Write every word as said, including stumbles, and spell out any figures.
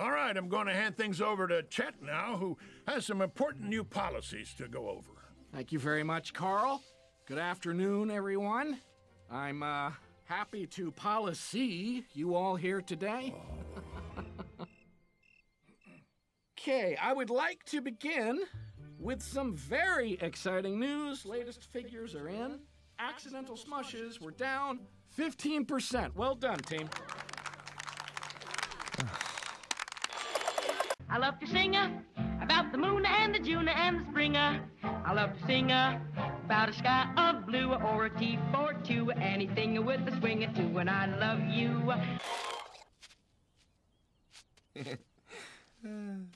All right, I'm going to hand things over to Chet now, who has some important new policies to go over. Thank you very much, Carl. Good afternoon, everyone. I'm uh, happy to policy you all here today. Okay, I would like to begin with some very exciting news. Latest figures are in. Accidental smushes were down fifteen percent. Well done, team. I love to sing about the moon and the June and the springer. I love to sing about a sky of blue or a T forty-two, anything with a swing or two, and I love you.